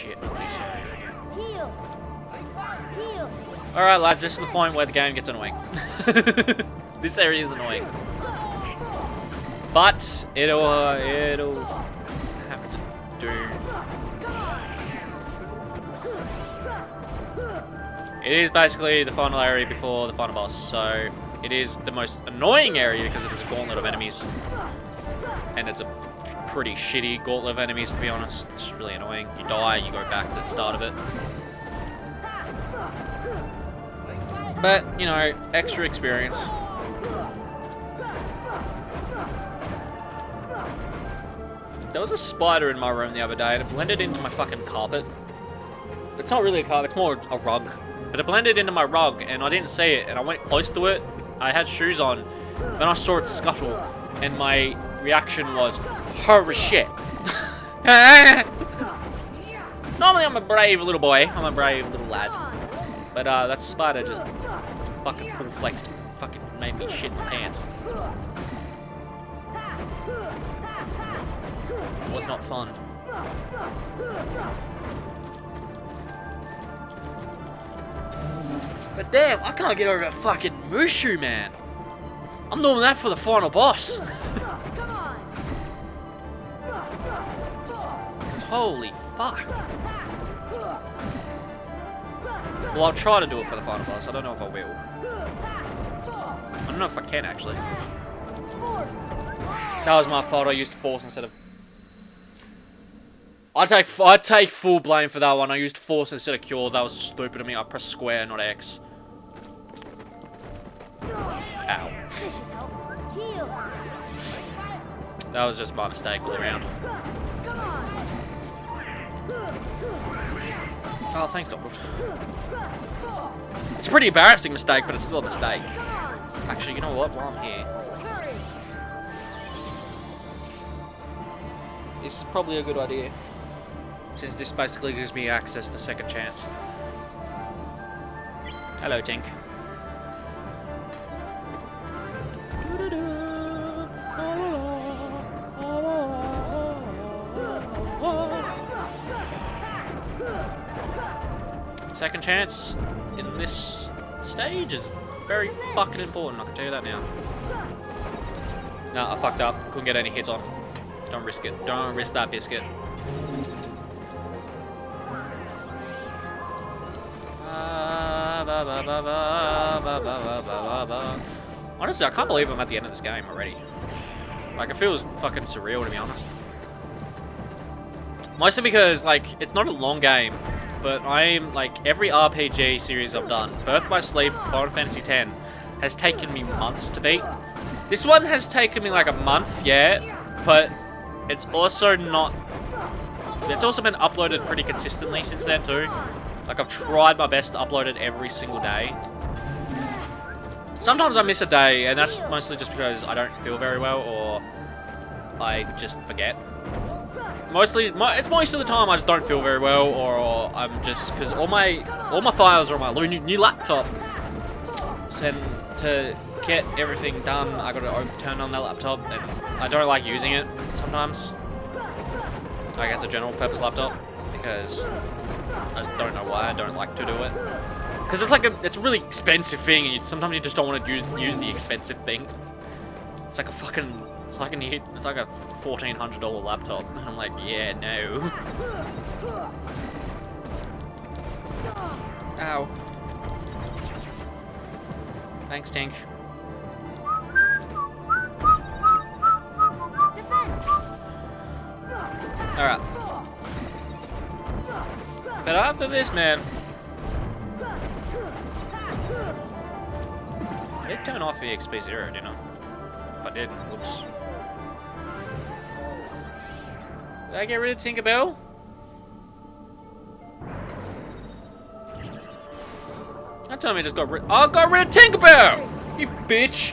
shit. Alright lads, this is the point where the game gets annoying. This area is annoying. But it'll have to do. It is basically the final area before the final boss, so it is the most annoying area because it is a gauntlet of enemies. And it's a pretty shitty gauntlet of enemies, to be honest. It's really annoying. You die, you go back to the start of it. But, you know, extra experience. There was a spider in my room the other day and it blended into my fucking carpet. It's not really a carpet, it's more a rug. But it blended into my rug and I didn't see it and I went close to it. I had shoes on. Then I saw it scuttle and my reaction was, horror shit. Normally I'm a brave little boy. I'm a brave little lad. But that spider just fucking full flexed, fucking made me shit in the pants. It was not fun. But damn, I can't get over that fucking Mushu, man. I'm doing that for the final boss. Holy fuck. Well, I'll try to do it for the final boss. I don't know if I will. I don't know if I can, actually. That was my fault. I used force instead of... I take full blame for that one. I used force instead of cure. That was stupid of me. I pressed square, not X. Ow. That was just my mistake all around. Oh, thanks, Donald. It's a pretty embarrassing mistake, but it's still a mistake. Actually, you know what? While I'm here... This is probably a good idea. Since this basically gives me access to the second chance. Hello, Tink. Second chance in this stage is very fucking important, I can tell you that now. Nah, I fucked up. Couldn't get any hits on. Don't risk it. Don't risk that biscuit. Honestly, I can't believe I'm at the end of this game already. Like, it feels fucking surreal, to be honest. Mostly because, like, it's not a long game. But I'm, like, every RPG series I've done, Birth by Sleep, Final Fantasy X, has taken me months to beat. This one has taken me, like, a month, yeah, but it's also not... It's also been uploaded pretty consistently since then, too. Like, I've tried my best to upload it every single day. Sometimes I miss a day, and that's mostly just because I don't feel very well, or I just forget. It's most of the time I just don't feel very well, or I'm just because all my files are on my new laptop. And to get everything done, I got to turn on that laptop, and I don't like using it sometimes. Like it's a general purpose laptop because I don't know why I don't like to do it. Because it's like it's a really expensive thing, and sometimes you just don't want to use the expensive thing. It's like a fucking. It's like a $1,400 laptop. And I'm like, yeah, no. Ow. Thanks, Tink. Alright. But after this, man... I did turn off EXP0, didn't I? If I didn't, whoops. Did I get rid of Tinkerbell? Don't tell me I just got rid- I got rid of Tinkerbell! You bitch!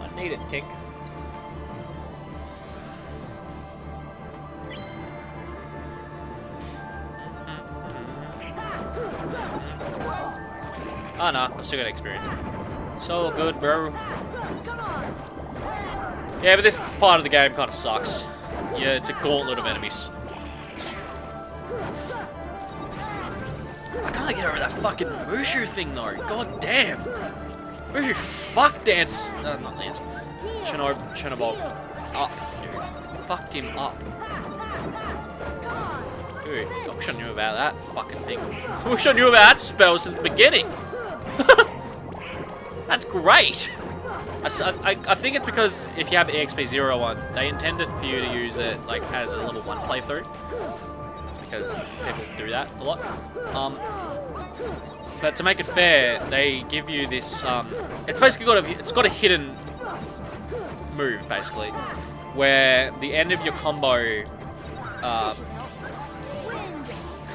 I need it, Tink. Oh no, I've still got experience. So good, bro. Yeah, but this part of the game kind of sucks. Yeah, it's a gauntlet of enemies. I can't get over that fucking Mushu thing though. God damn. Mushu fuck dance. No, not dance. Chernobyl up, dude. Fucked him up. Dude, I wish I knew about that fucking thing. I wish I knew about that spell since the beginning. That's great. I think it's because if you have EXP01, they intend it for you to use it like as a level 1 playthrough, because people do that a lot. But to make it fair, they give you this. It's basically got a hidden move basically, where the end of your combo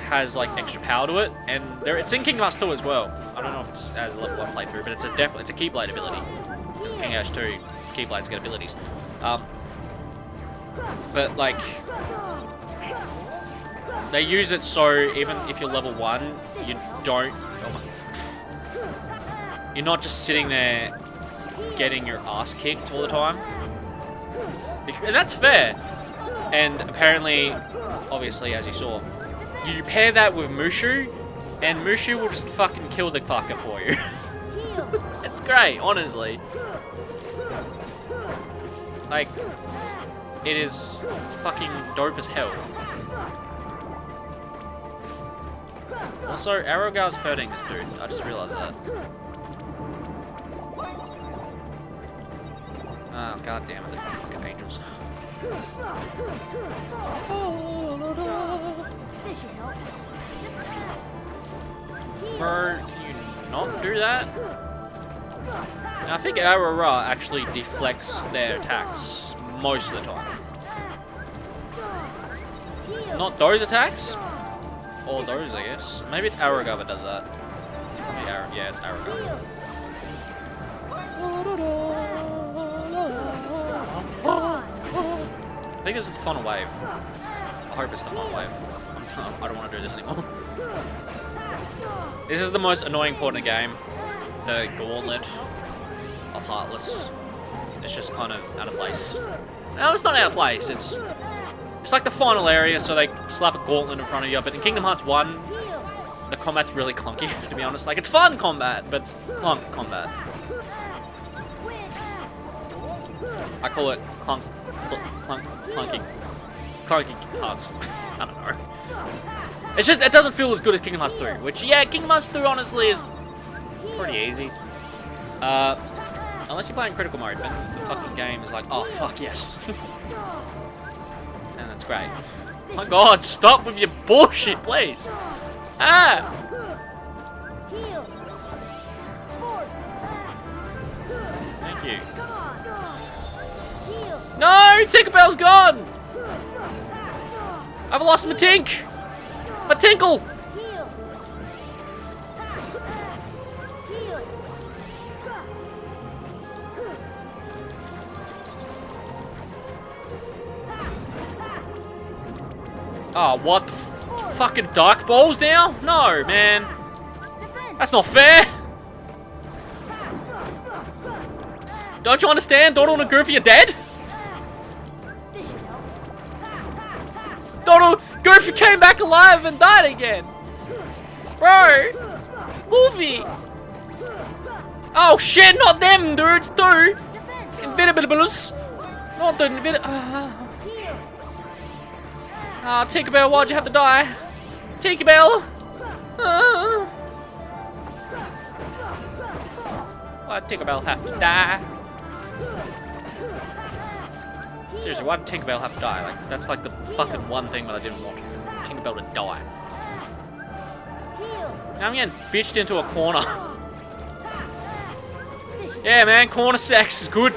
has like extra power to it, and it's in Kingdom Hearts 2 as well. I don't know if it's as a level 1 playthrough, but it's a Keyblade ability. King Ash 2, Keyblade's got abilities. But, like, they use it so even if you're level 1, you don't... you're not just sitting there getting your ass kicked all the time. And that's fair. And apparently, obviously, as you saw, you pair that with Mushu, and Mushu will just fucking kill the fucker for you. It's great, honestly. Like, it is fucking dope as hell. Also, Aeroguard's hurting this dude. I just realized that. Oh, god damn it, they're fucking angels. Bro, can you not do that? And I think Aurora actually deflects their attacks most of the time. Not those attacks, or those, I guess. Maybe it's Aeroguard that does that. Yeah, it's Aeroguard. I think it's the final wave. I hope it's the final wave. I don't want to do this anymore. This is the most annoying part in the game. The gauntlet of Heartless. It's just kind of out of place. No, it's not out of place. It's like the final area, so they slap a gauntlet in front of you. But in Kingdom Hearts 1, the combat's really clunky, to be honest. Like, it's fun combat, but it's clunk combat. I call it clunky parts. I don't know. It's just, it doesn't feel as good as Kingdom Hearts 2, which, yeah, Kingdom Hearts 2 honestly is pretty easy. Unless you're playing critical mode, then the fucking game is like, oh fuck yes. And that's great. Oh my god, stop with your bullshit, please. Ah! Thank you. No! Tinkerbell's gone! I've lost my tink! My tinkle! Oh, what? The fucking dark balls now? No, man. That's not fair. Don't you understand? Donald and Goofy are dead? Donald, Goofy came back alive and died again. Bro. Goofy. Oh, shit. Not them, dudes. Two. Invitables. Not the Invitables. Ah, Tinkerbell, why'd you have to die? Tinkerbell! Why'd Tinkerbell have to die? Seriously, why'd Tinkerbell have to die? Like, that's like the fucking one thing that I didn't want. Tinkerbell to die. Now I'm getting bitched into a corner. Yeah, man, corner sex is good.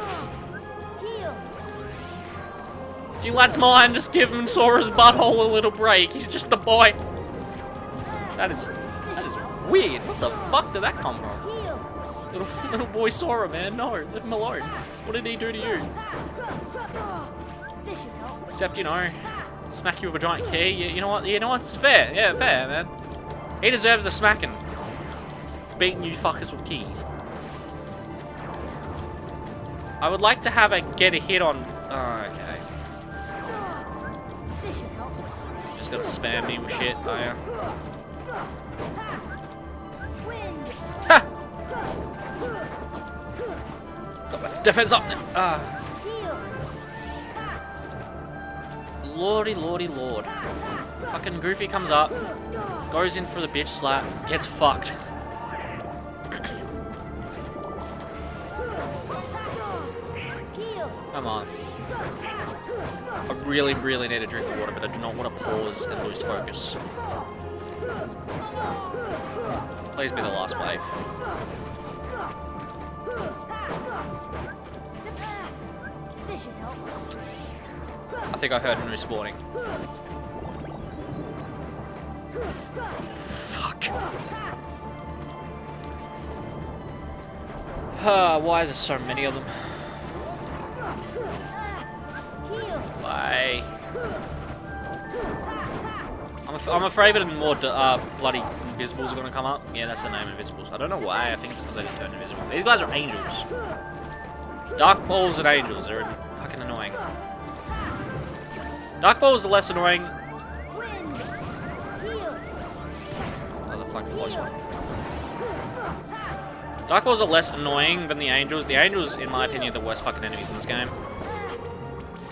Do you lads mind just giving Sora's butthole a little break? He's just a boy. That is weird. What the fuck did that come from? Little boy Sora, man. No, leave him alone. What did he do to you? Except, you know, smack you with a giant key. You know what? It's fair. Yeah, fair, man. He deserves a smacking. Beating you fuckers with keys. I would like to have a get a hit on. Oh, okay. just gonna spam me with shit, are ya? Ha! Got my defense up now. Lordy, lordy, lord. Fucking Goofy comes up, goes in for the bitch slap, gets fucked. Come on. I really, really need a drink of water, but I do not want to pause and lose focus. Please be the last wave. I think I heard him respawning. Fuck. Why is there so many of them? Why? I'm afraid that more bloody invisibles are gonna come up. Yeah, that's the name, invisibles. I don't know why. I think it's because they just turned invisible. These guys are angels. Dark balls and angels are fucking annoying. Dark balls are less annoying. That was a fucking close one. Dark balls are less annoying than the angels. The angels, in my opinion, are the worst fucking enemies in this game.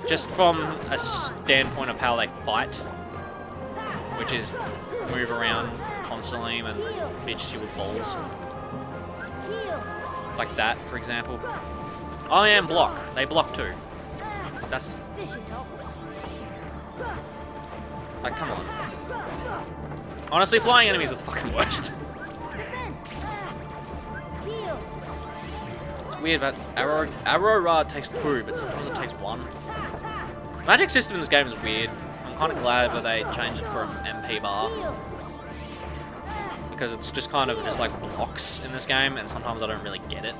Just from a standpoint of how they fight, which is move around constantly and bitch you with balls. Like that, for example. I am block. They block too. That's... like, come on. Honestly, flying enemies are the fucking worst. It's weird that Aurora takes two, but sometimes it takes one. Magic system in this game is weird. I'm kind of glad that they changed it from MP bar, because it's just kind of just like blocks in this game, and sometimes I don't really get it.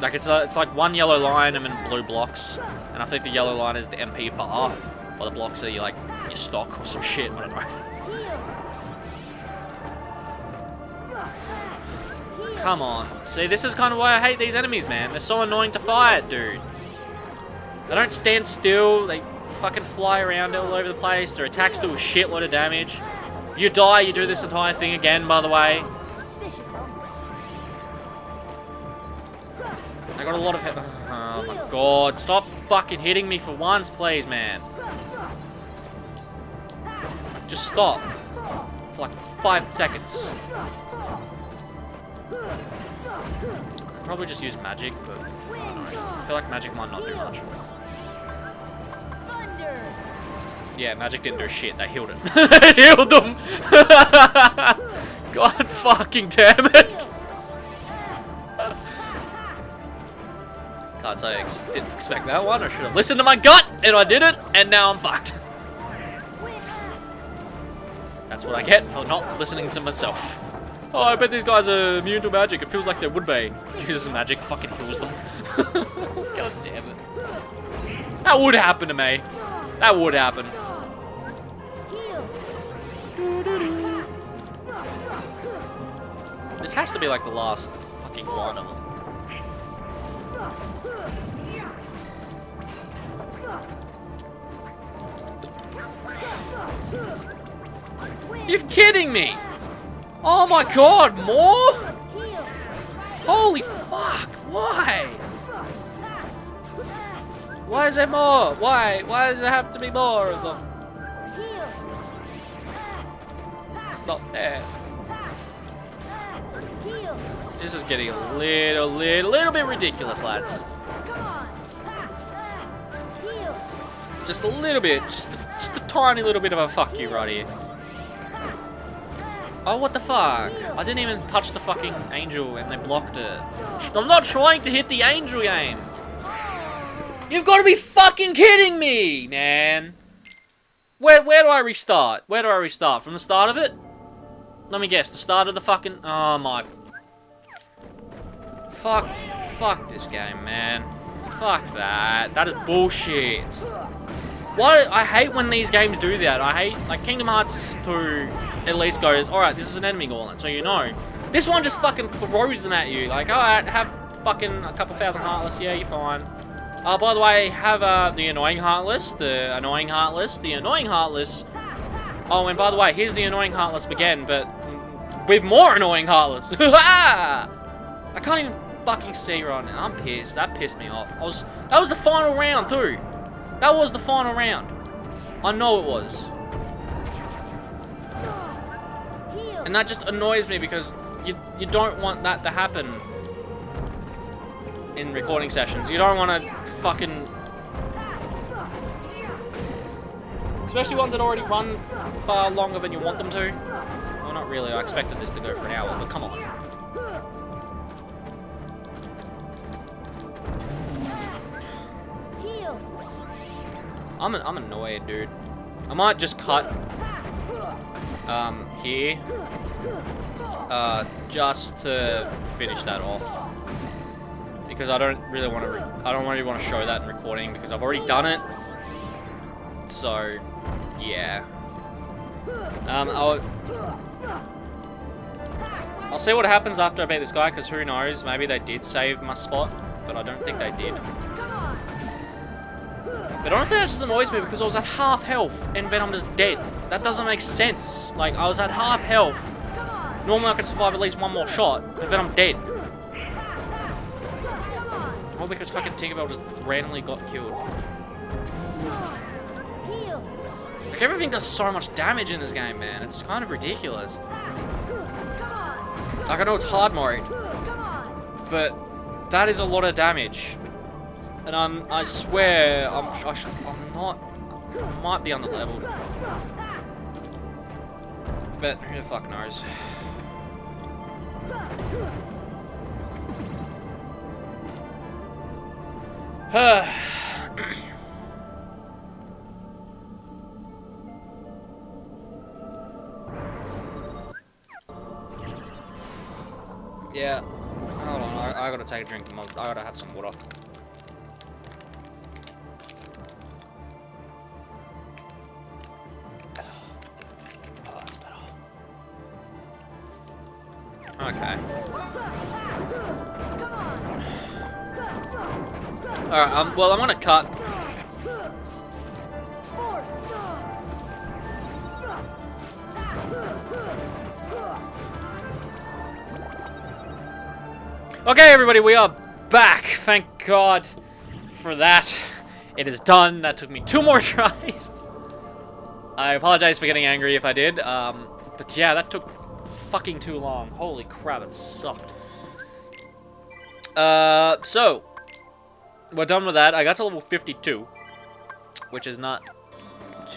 Like it's like one yellow line and then blue blocks, and I think the yellow line is the MP bar, or the blocks are you like your stock or some shit. I don't know. Come on. See, this is kind of why I hate these enemies, man. They're so annoying to fight, dude. They don't stand still. They fucking fly around all over the place. Their attacks do a shitload of damage. If you die, you do this entire thing again, by the way. I got a lot of... oh my god. Stop fucking hitting me for once, please, man. Just stop. For like 5 seconds. I could probably just use magic, but I don't know. I feel like magic might not do much. Yeah, magic didn't do shit. They healed it. It healed them! God fucking damn it! Can't say I didn't expect that one. I should have listened to my gut, and I didn't, and now I'm fucked. That's what I get for not listening to myself. Oh, I bet these guys are immune to magic. It feels like they would be. Uses magic, fucking heals them. God damn it. That would happen to me. That would happen. This has to be like the last fucking one of them. You're kidding me! Oh my god, more? Holy fuck, why? Why is there more? Why does there have to be more of them? It's not there. This is getting a little bit ridiculous, lads. Just a little bit, just a tiny little bit of a fuck you right here. Oh, what the fuck? I didn't even touch the fucking angel and they blocked it. I'm not trying to hit the angel game. You've got to be fucking kidding me, man. Where do I restart? Where do I restart? From the start of it? Let me guess. The start of the fucking... oh, my... Fuck this game, man. Fuck that. That is bullshit. Why? I hate when these games do that. I hate... like, Kingdom Hearts 2... at least goes, alright, this is an enemy gauntlet, so you know. This one just fucking throws them at you, like, alright, have fucking a couple thousand Heartless, yeah, you're fine. By the way, have the annoying Heartless, the annoying Heartless, the annoying Heartless. Oh, and by the way, here's the annoying Heartless again, but with more annoying Heartless. I can't even fucking see right now. I'm pissed. That pissed me off. That was the final round too. That was the final round. I know it was. And that just annoys me because you don't want that to happen in recording sessions. You don't want to fucking... Especially ones that already run far longer than you want them to. Well, not really. I expected this to go for an hour, but come on. I'm annoyed, dude. I might just cut here just to finish that off, because I don't really want to I don't really want to show that in recording because I've already done it. So yeah, I'll see what happens after I beat this guy, because who knows, maybe they did save my spot, but I don't think they did. But honestly, that just annoys me because I was at half health and then I'm just dead. That doesn't make sense. Like, I was at half health. Normally I could survive at least one more shot, but then I'm dead. All because fucking Tinkerbell just randomly got killed. Like, everything does so much damage in this game, man. It's kind of ridiculous. Like, I know it's hard mode, but that is a lot of damage. And I swear, I'm not, I might be on the level. But who the fuck knows? Yeah, hold on, I gotta take a drink, I gotta have some water. Okay. Alright, well, I'm gonna cut. Okay, everybody, we are back. Thank God for that. It is done. That took me 2 more tries. I apologize for getting angry if I did. But yeah, that took... fucking too long. Holy crap, it sucked. So we're done with that. I got to level 52, which is not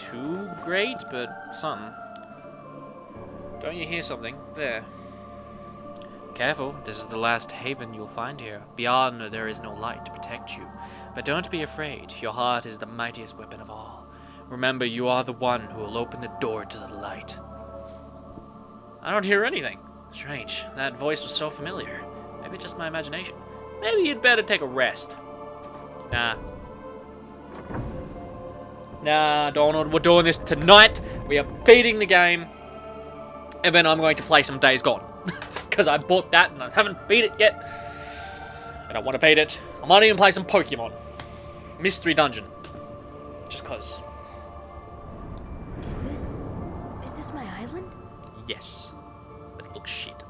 too great, but something. Don't you hear something? There. Careful, this is the last haven you'll find here. Beyond there is no light to protect you. But don't be afraid, your heart is the mightiest weapon of all. Remember, you are the one who will open the door to the light. I don't hear anything. Strange. That voice was so familiar. Maybe just my imagination. Maybe you'd better take a rest. Nah. Nah, Donald, we're doing this tonight. We are beating the game. And then I'm going to play some Days Gone. Because I bought that and I haven't beat it yet. And I want to beat it. I might even play some Pokemon Mystery Dungeon. Just cause. Is this my island? Yes. Look, shit.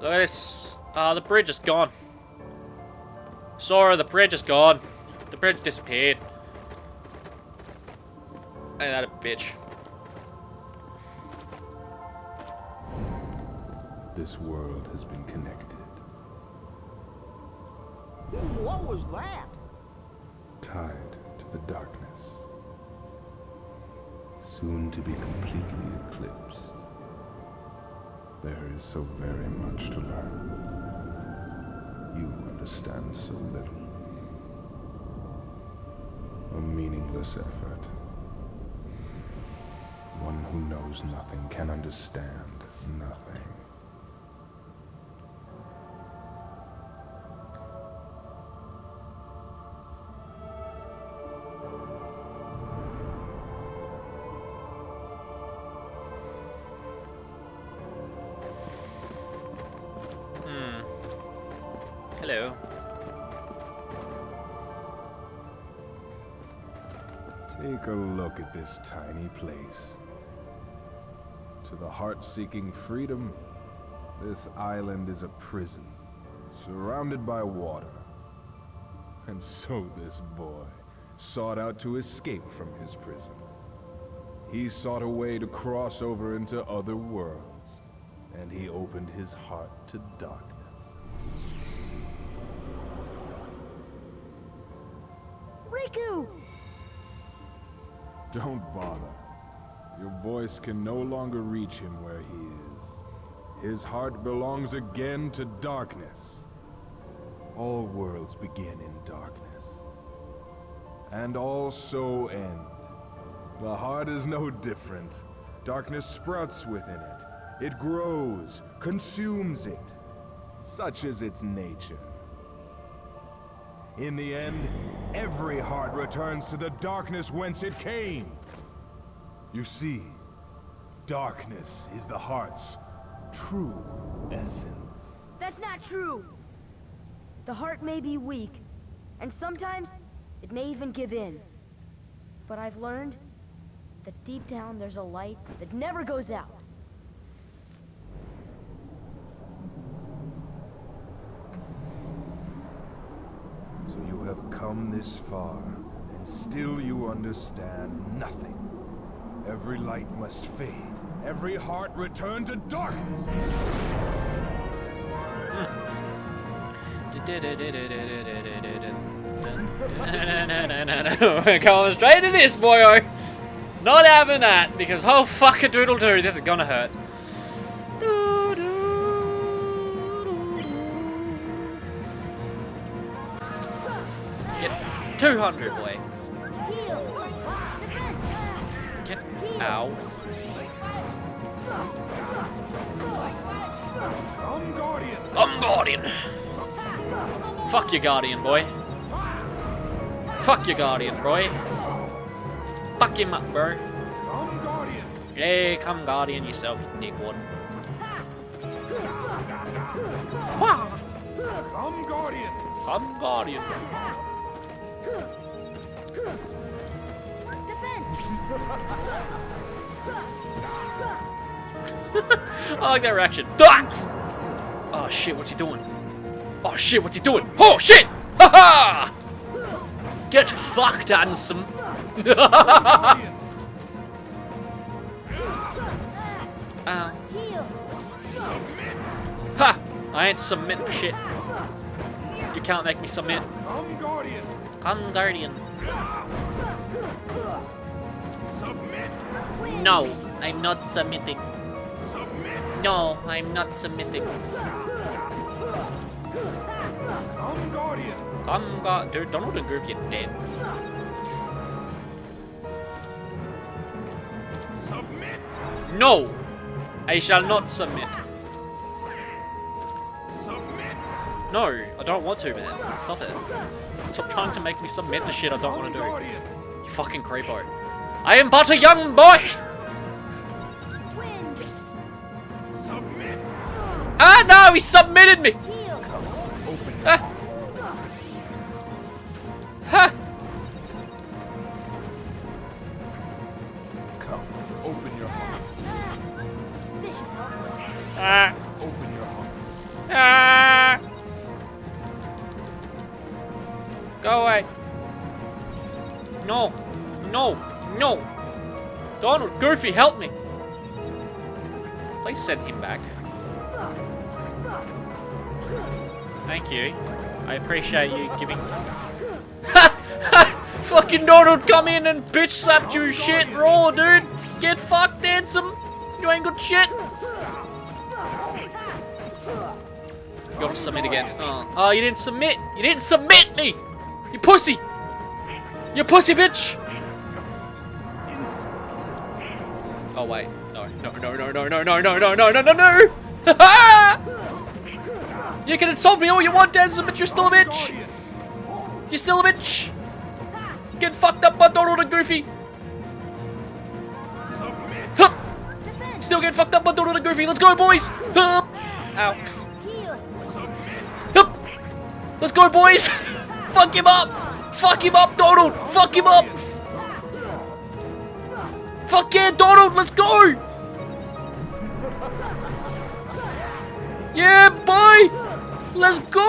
Look at this. The bridge is gone. Sora, the bridge is gone. The bridge disappeared. Ain't that a bitch. This world has been connected. What was that? Tied to the darkness. Soon to be completely eclipsed. There is so very much to learn. You understand so little. A meaningless effort. One who knows nothing can understand nothing. Hello. Take a look at this tiny place. To the heart seeking freedom, this island is a prison, surrounded by water. And so this boy sought out to escape from his prison. He sought a way to cross over into other worlds, and he opened his heart to darkness. Riku! Don't bother. Your voice can no longer reach him where he is. His heart belongs again to darkness. All worlds begin in darkness. And all so end. The heart is no different. Darkness sprouts within it. It grows, consumes it. Such is its nature. In the end, every heart returns to the darkness whence it came. You see, darkness is the heart's true essence. That's not true. The heart may be weak, and sometimes it may even give in. But I've learned that deep down there's a light that never goes out. So you have come this far, and still you understand nothing. Every light must fade, every heart return to darkness! We're going straight to this, boyo! Not having that, because oh fuck a doodle doo, this is gonna hurt. Get 200, boy. Get ow. I'm Guardian! I'm Guardian! Fuck your guardian, boy. Fuck your guardian, boy. Fuck him up, bro. Yeah, come guardian yourself, you dickwad. Wow. Come guardian. Come guardian. I like that reaction. Oh shit, what's he doing? Oh shit, what's he doing? Oh shit! Ha ha! Get fucked, Ansem! Ha! I ain't submitting for shit. You can't make me submit. I'm Guardian. I'm Guardian. Submit. No, I'm not submitting. Submit. No, I'm not submitting. Dude, Donald and Goofy are dead. Submit. No! I shall not submit. Submit. No, I don't want to, man. Stop it. Stop trying to make me submit to shit I don't want to do. You fucking creepo. I am but a young boy! Submit. Ah no, he submitted me! Ah. Ha! Come, open your heart. Ah! Open your heart. Ah! Go away. No, no, no! Donald, Goofy, help me! Please send him back. Thank you. I appreciate you giving. Ha! Fucking Donald come in and bitch slapped you shit raw, dude! Get fucked, Ansem! You ain't got shit! You gotta submit again. Oh, you didn't submit! You didn't submit me! You pussy! You pussy, bitch! Oh, wait. No, no, no, no, no, no, no, no, no, no, no, no, no! Ha ha! You can insult me all you want, Ansem, but you're still a bitch! You still a bitch! Get fucked up by Donald and Goofy! Hup. Still get fucked up by Donald and Goofy! Let's go, boys! Hup. Ow. Hup. Let's go, boys! Fuck him up! Fuck him up, Donald! Fuck him up! Fuck yeah, Donald! Let's go! Yeah, boy! Let's go!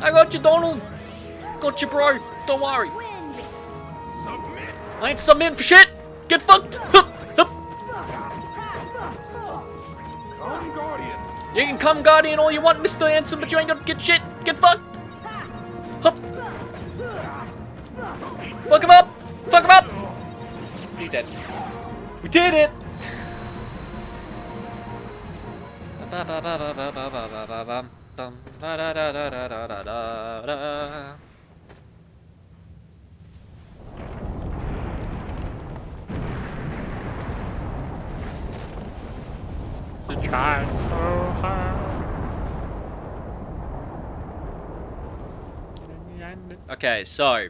I got you, Donald! Got you, bro! Don't worry! I ain't submitting for shit! Get fucked! You can come Guardian all you want, Mr. Ansem, but you ain't gonna get shit! Get fucked! Hup. Fuck him up! Fuck him up! He's dead. We did it! To try so hard. Okay, so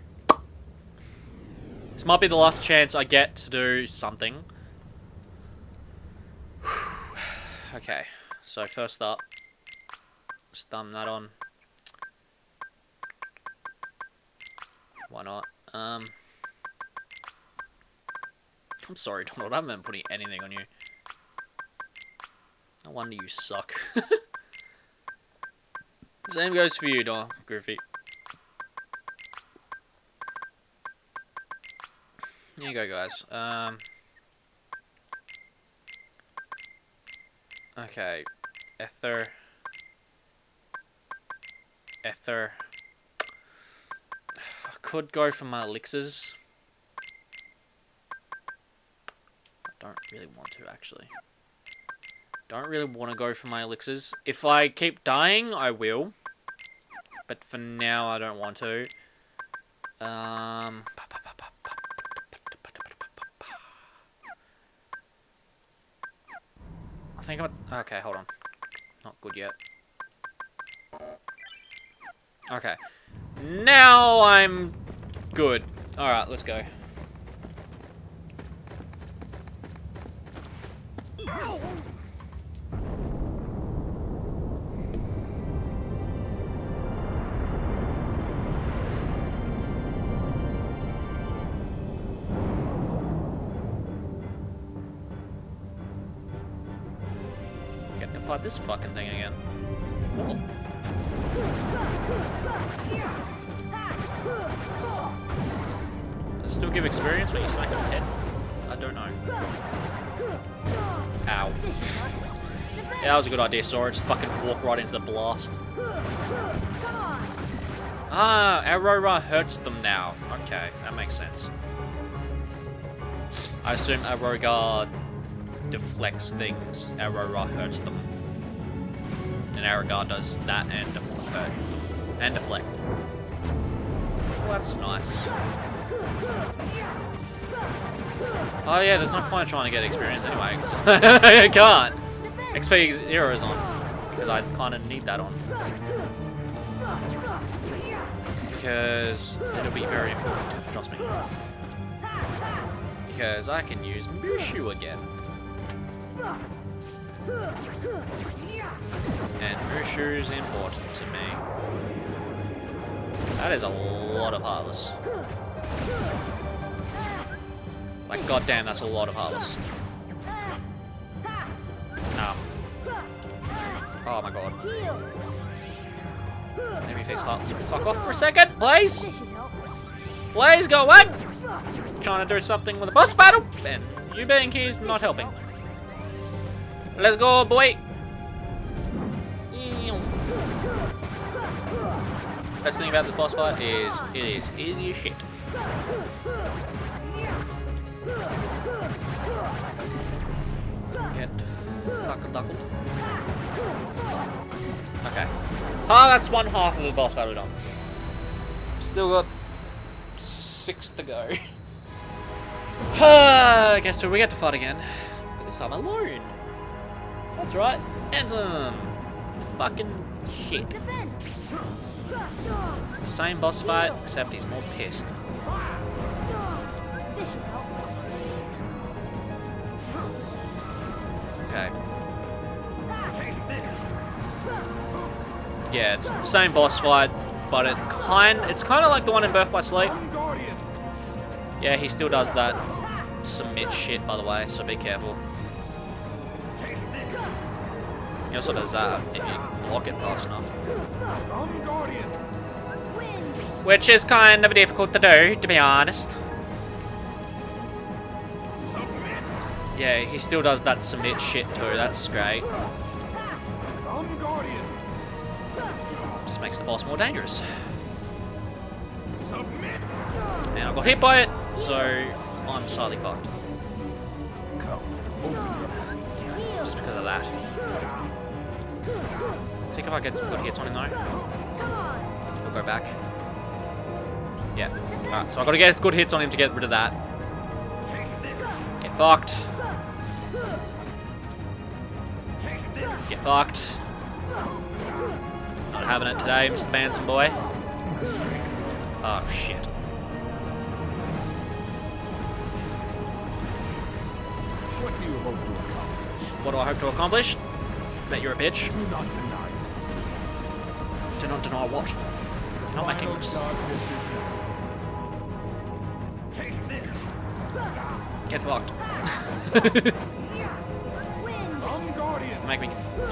this might be the last chance I get to do something. Okay, so first up, just thumb that on. Why not? I'm sorry, Donald. I haven't been putting anything on you. No wonder you suck. Same goes for you, Don Goofy. There you go, guys. Okay. Ether. I could go for my elixirs. I don't really want to, actually. Don't really want to go for my elixirs. If I keep dying, I will. But for now, I don't want to. I think I'm... Okay, hold on. Not good yet. Okay. Now I'm good. Alright, let's go. This fucking thing again. Cool. Does it still give experience when you smack it on the head? I don't know. Ow. Yeah, that was a good idea, Sora. Just fucking walk right into the blast. Ah, Aurora hurts them now. Okay, that makes sense. I assume Aeroguard deflects things. Aurora hurts them. And Aeroguard does that and deflect. And deflect. Well, that's nice. Oh yeah, there's no point trying to get experience anyway. I can't. XP zero is on. Because I kind of need that on. Because it'll be very important. Trust me. Because I can use Mushu again. And Mushu is important to me. That is a lot of Heartless. Like, goddamn, that's a lot of Heartless. Nah. Oh my god. Let me face Heartless. Fuck off for a second, please! Please go away! Trying to do something with a boss battle! And you being here is not helping. Let's go, boy! Best thing about this boss fight is it is easy as shit. Get fucking duckled. Okay. Ah, that's one half of the boss battle done. Still got 6 to go. I guess so. We get to fight again. But this time alone. That's right, Ansem! Fucking shit. It's the same boss fight, except he's more pissed. Okay. yeah, it's the same boss fight, but it's kind of like the one in Birth by Sleep. Yeah, he still does that submit shit, by the way, so be careful. He also does that if you block it fast enough, which is kind of difficult to do, to be honest. Yeah, he still does that submit shit too, that's great. Just makes the boss more dangerous. And I got hit by it, so I'm slightly fucked. Just because of that. I think if I get some good hits on him though, he'll go back. Yeah, alright, so I've got to get good hits on him to get rid of that. Get fucked. Get fucked. Not having it today, Mr. Bansom boy. Oh, shit. What do I hope to accomplish? Bet you're a bitch. Do not deny what? You're not making much sense. Get fucked. You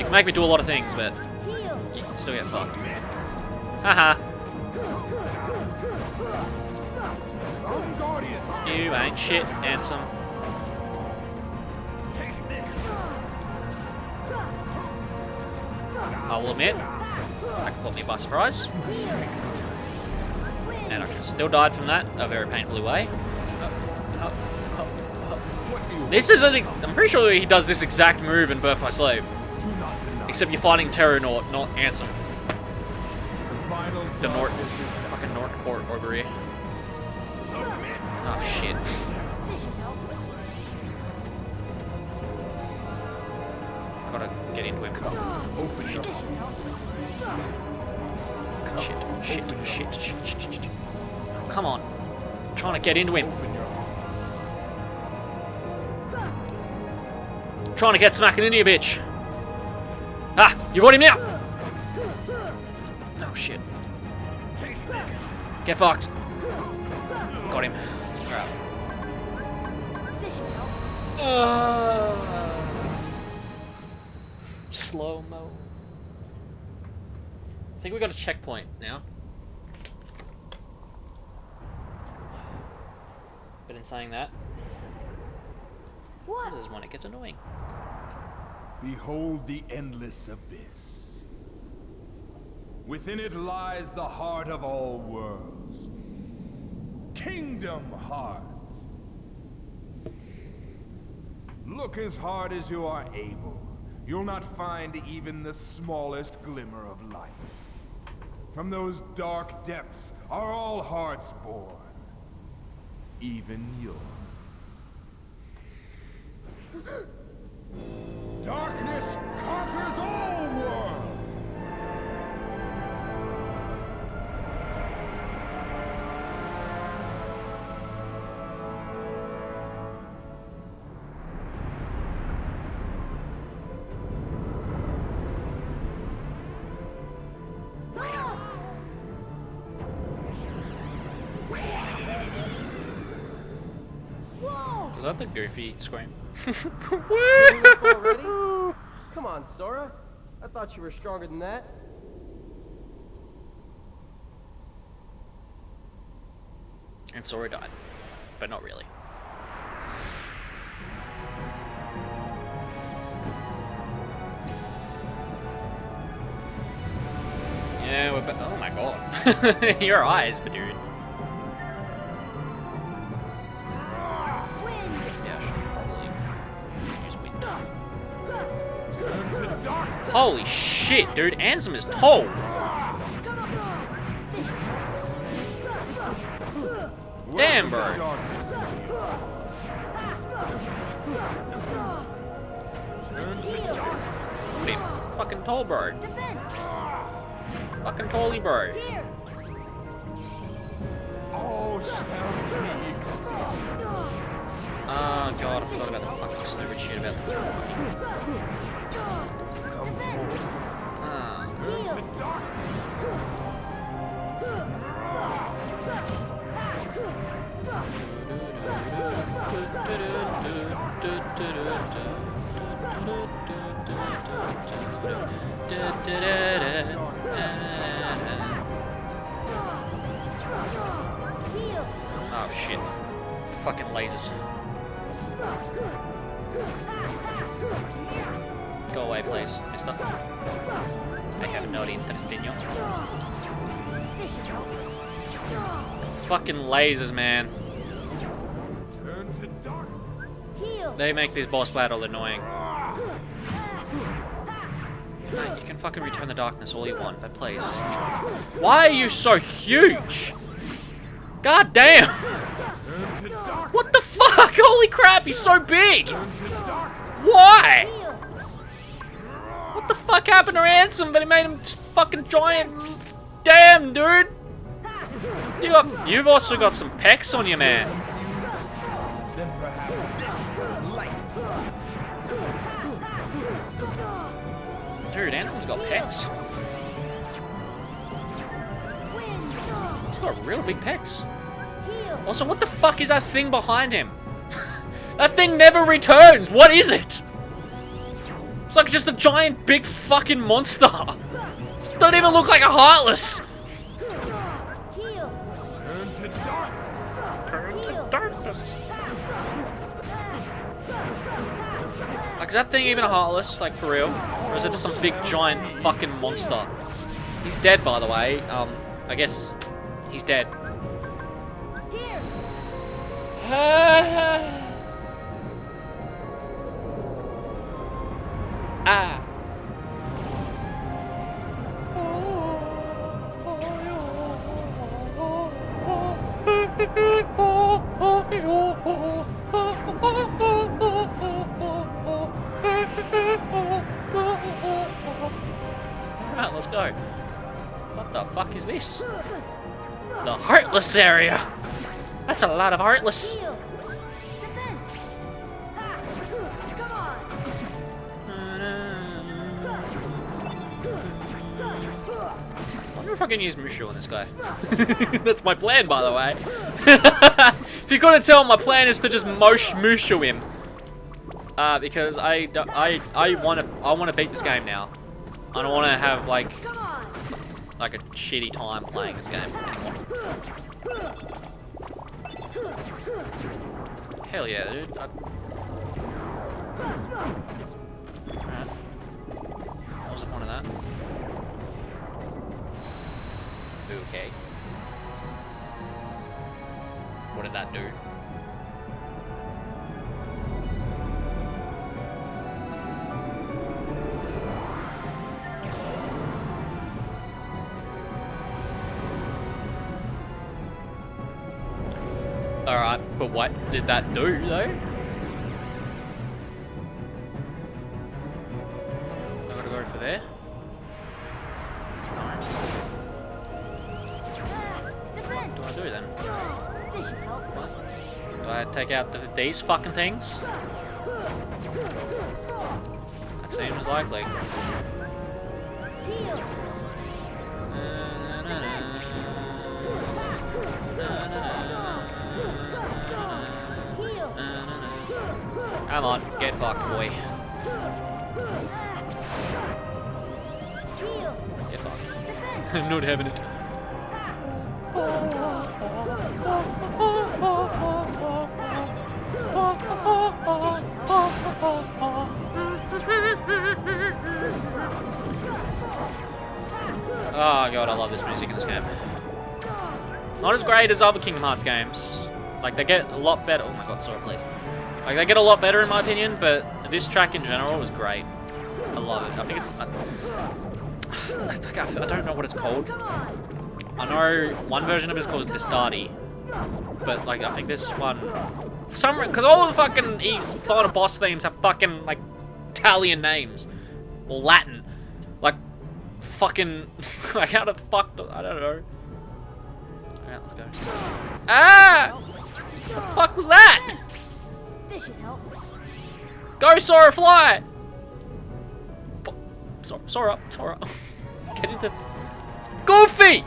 can make me do a lot of things, but you can still get fucked. Haha. You ain't shit, Ansem. I will admit, that caught me by surprise. And I still died from that, a very painful way. This is an I'm pretty sure he does this exact move in Birth by Sleep. Except you're fighting Terra Nort, not Ansem. The Nort. Fucking Nort Court over here. Oh shit. I gotta get into him. Oh, shit. Shit. Come on. I'm trying to get into him. Trying to get smacking into you, bitch. Ah, you got him now. Oh shit. Get fucked. Got him. Right. Slow mo. I think we got a checkpoint now. But in saying that, what? This is when it gets annoying. Behold the endless abyss. Within it lies the heart of all worlds. Kingdom Hearts. Look as hard as you are able. You'll not find even the smallest glimmer of light. From those dark depths are all hearts born. Even yours. Darkness conquers all worlds! Was that the Goofy scream? Already? Come on, Sora. I thought you were stronger than that. And Sora died, but not really. Yeah, we're oh my god. Your eyes, but dude. Holy shit, dude. Ansem is tall. Damn, bro. Fucking tall, bro. Fucking tally, bro. Oh, God. I forgot about the fucking stupid shit about the fucking... Oh shit. Fucking lasers. Go away, please, mister. I have no interest in you. Fucking lasers, man. They make this boss battle annoying. Mate, you can fucking return the darkness all you want, but please, just... Why are you so huge? God damn! What the fuck? Holy crap, he's so big! Why? What the fuck happened to Ansem, but he made him fucking giant? Damn, dude! You've also got some pecs on you, man. Dude, Ansem's got pecs. He's got real big pecs. Also, what the fuck is that thing behind him? That thing never returns! What is it? It's like just a giant big fucking monster. It doesn't even look like a Heartless. Turn to darkness. Like, is that thing even a Heartless? Like, for real? Or is it just some big giant fucking monster? He's dead, by the way. I guess he's dead. Ah. Alright, let's go. What the fuck is this? The Heartless area. That's a lot of Heartless. I can use Mushu on this guy. That's my plan, by the way. If you couldn't tell, my plan is to just Mushu him, because I want to beat this game now. I don't want to have like a shitty time playing this game anymore. Hell yeah, dude. Alright. What was the point of that? Okay. What did that do? Alright, but what did that do, though? I gotta go for there. Take out these fucking things? That seems likely. Come on, get fucked, boy. Get fucked. I'm not having it. Oh god, I love this music in this game. Not as great as other Kingdom Hearts games. Like, they get a lot better. Oh my god, sorry, please. Like, they get a lot better in my opinion, but this track in general was great. I love it. I think it's... I don't know what it's called. I know one version of it is called Distati. But, like, I think this one... For some reason, because all the fucking Final boss themes have fucking, like, Italian names. Or Latin. Like, fucking... like, how the fuck... I don't know. Alright, let's go. Ah! What the fuck was that? This should help. Go, Sora, fly! Sora. Get into... Goofy!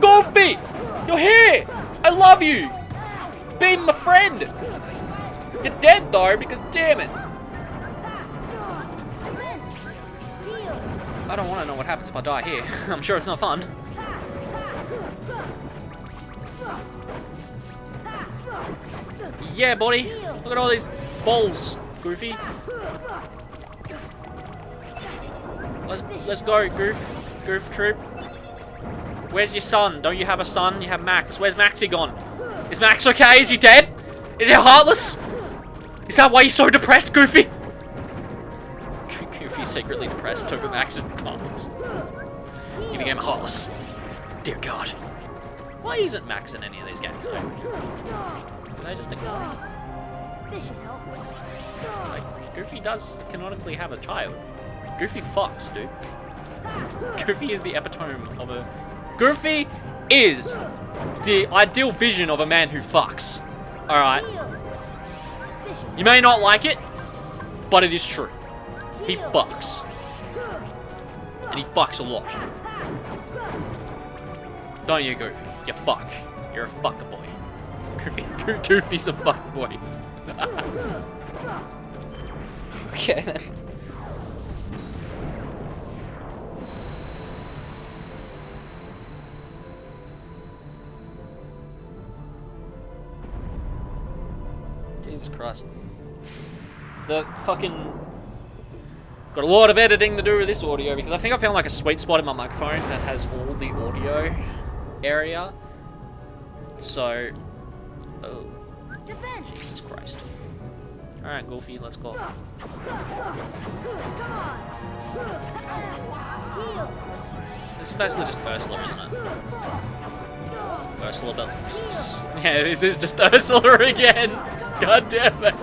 Goofy! You're here! I love you! Be my friend! the dead are, because damn it. I don't want to know what happens if I die here. I'm sure it's not fun. Yeah, buddy. Look at all these balls, Goofy. Let's go, Goof Troop. Where's your son? Don't you have a son? You have Max. Where's Maxie gone? Is Max okay? Is he dead? Is he heartless? Is that why he's so depressed, Goofy? Goofy's secretly depressed over Max's heartless. He became heartless. Dear God. Why isn't Max in any of these games? Did I just ignore him? Like, Goofy does canonically have a child. Goofy fucks, dude. Goofy is the epitome of a... Goofy is the ideal vision of a man who fucks. Alright. You may not like it, but it is true. He fucks. And he fucks a lot. Don't you, Goofy? You fuck. You're a fucker boy. Goofy's a fuck boy. Okay then. Jesus Christ. The fucking... Got a lot of editing to do with this audio, because I think I found like a sweet spot in my microphone that has all the audio area. So... Oh. Jesus Christ. Alright, Goofy, let's go. This is basically just Ursula, isn't it? Ursula does... Yeah, this is just Ursula again! God damn it!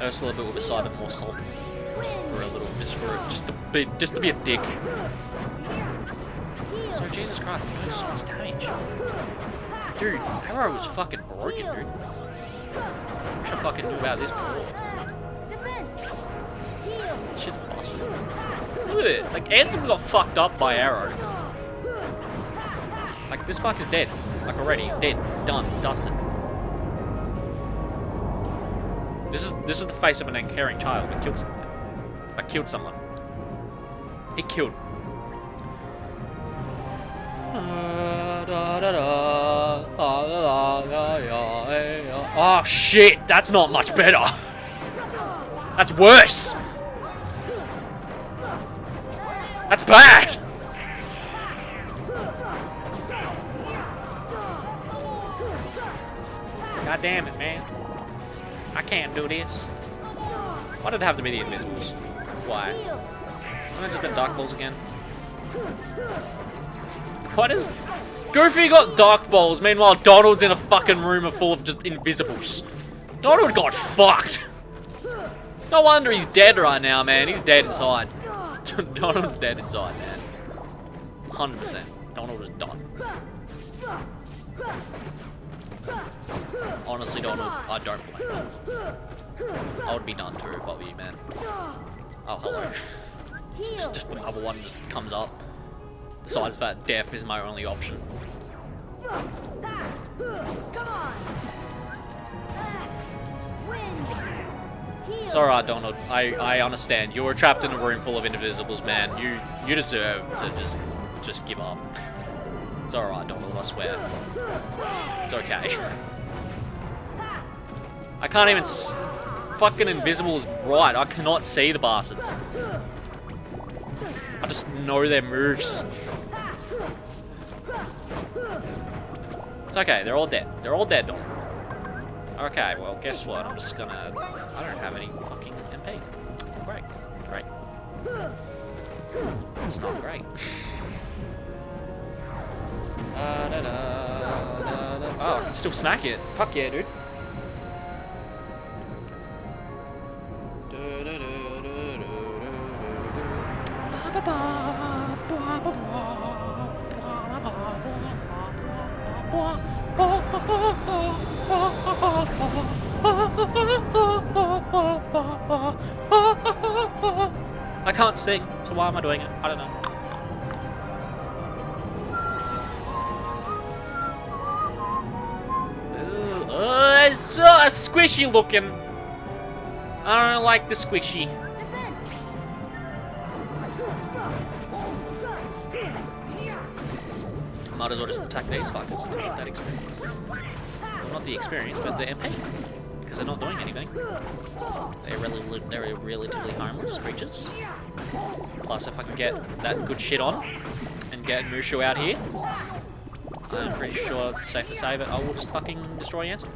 Ursula, but with a side of more salt, just for a little, just to be a dick. So Jesus Christ, I'm doing so much damage, dude. Arrow was fucking broken, dude. Wish I fucking knew about this before. Shit's busted. Look at it. Like Ansem got fucked up by Arrow. Like this fuck is dead. Like already, he's dead, done, dusted. This is the face of an uncaring child. I killed someone. It killed. Oh shit! That's not much better. That's worse. That's bad. God damn it, man. I can't do this. Why did it have to be the Invisibles? Why? Haven't it just been Dark Balls again? What is... Goofy got Dark Balls, meanwhile Donald's in a fucking room full of just Invisibles. Donald got fucked. No wonder he's dead right now, man. He's dead inside. Donald's dead inside, man. 100%. Donald is done. Honestly, Donald, I don't blame you. I would be done too if I were you, man. Oh, hello. Just the other one just comes up. Besides that, death is my only option. It's alright, Donald. I understand. You were trapped in a room full of Invisibles, man. You deserve to just give up. It's alright, Donald, I swear. It's okay. I can't even s fucking Invisible is right. I cannot see the bastards. I just know their moves. It's okay, they're all dead. They're all dead, Donald. Okay, well, guess what? I'm just gonna... I don't have any fucking MP. Great. Great. That's not great. Oh, I can still smack it. Fuck yeah, dude. I can't sing, so why am I doing it? I don't know. It's squishy looking. I don't like the squishy. Might as well just attack these fuckers to get that experience. Well, not the experience, but the MP. Because they're not doing anything. They're relatively harmless creatures. Plus, if I can get that good shit on and get Mushu out here, I'm pretty sure it's safe to say that I will just fucking destroy Ansem.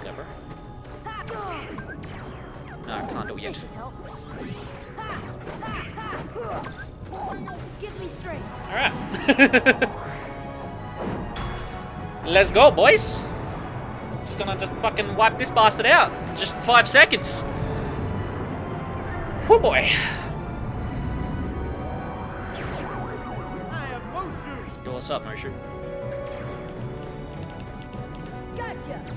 Alright, let's go, bro. No, I can't do it yet. Alright. Let's go, boys. Just gonna just fucking wipe this bastard out in just 5 seconds. Whoo boy. Yo, what's up, Mushu? Gotcha.